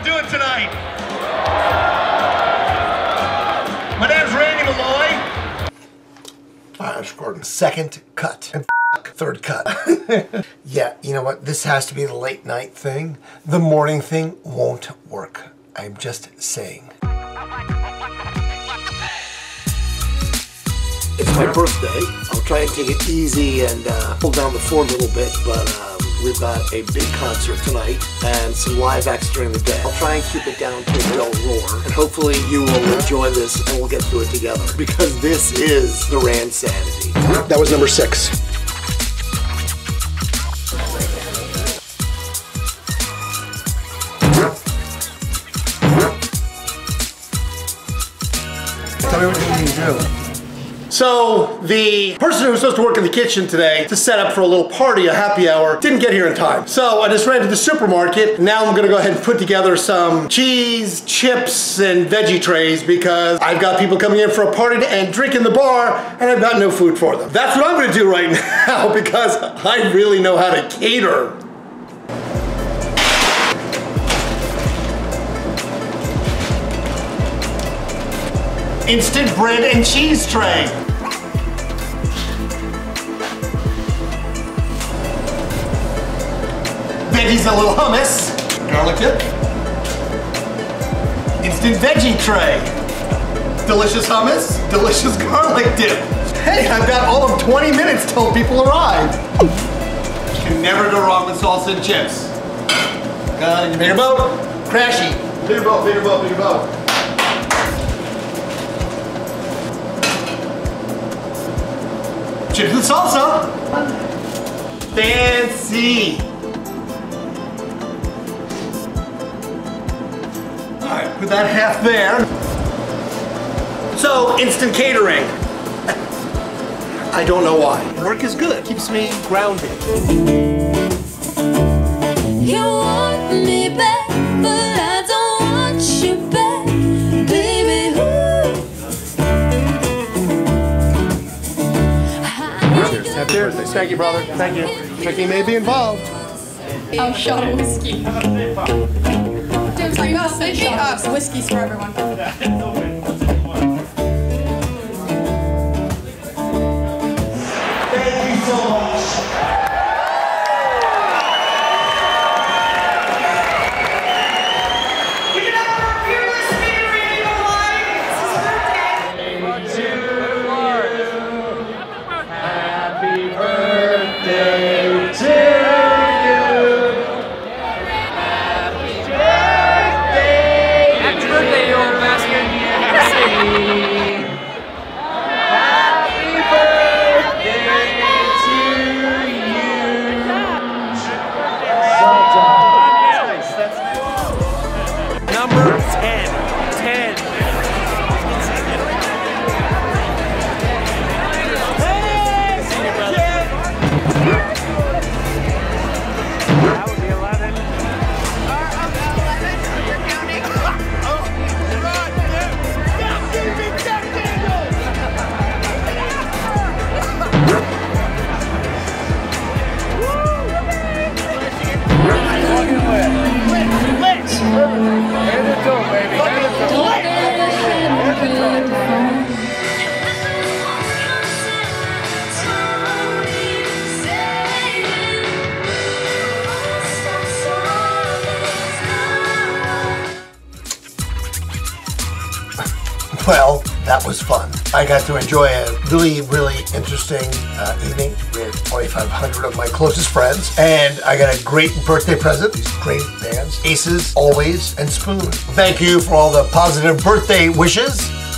not doing tonight. My name's Randy Malloy. Flash Gordon. Second cut. And third cut. Yeah, you know what? This has to be the late night thing. The morning thing won't work. I'm just saying. It's my birthday. I'll try and take it easy and pull down the fort a little bit, but we've got a big concert tonight and some live acts during the day. I'll try and keep it down to a dull roar, and hopefully you will enjoy this and we'll get through it together, because this is the Rand Sanity. That was number 6. Tell me what you need to do. So the person who was supposed to work in the kitchen today to set up for a little party, a happy hour, didn't get here in time. So I just ran to the supermarket. Now I'm gonna go ahead and put together some cheese, chips, and veggie trays, because I've got people coming in for a party and drink in the bar and I've got no food for them. That's what I'm gonna do right now, because I really know how to cater. Instant bread and cheese tray. Veggies, a little hummus, garlic dip. Instant veggie tray. Delicious hummus, delicious garlic dip. Hey, I've got all of 20 minutes till people arrive. You can never go wrong with salsa and chips. You bigger boat, crashy. Bigger boat, bigger boat, bigger boat. Chips and salsa. Fancy. All right, put that half there. So, instant catering. I don't know why. Work is good. Keeps me grounded. You want me back, but I don't want you back, baby. Cheers. Thank you, brother. Thank you. Tricky may be involved. Oh, shot of whiskey. Dude, like us, they hate us. Whiskey's for everyone. Thank you so much. You can have our fearless leader, Randy Malloy. It's his birthday. Happy birthday to you! Happy birthday, you old bastard! Happy birthday to you! Number 10. 10. Well, that was fun. I got to enjoy a really, really interesting evening with 2,500 of my closest friends, and I got a great birthday present. These great bands, Aces, Alvvays, and Spoon. Thank you for all the positive birthday wishes.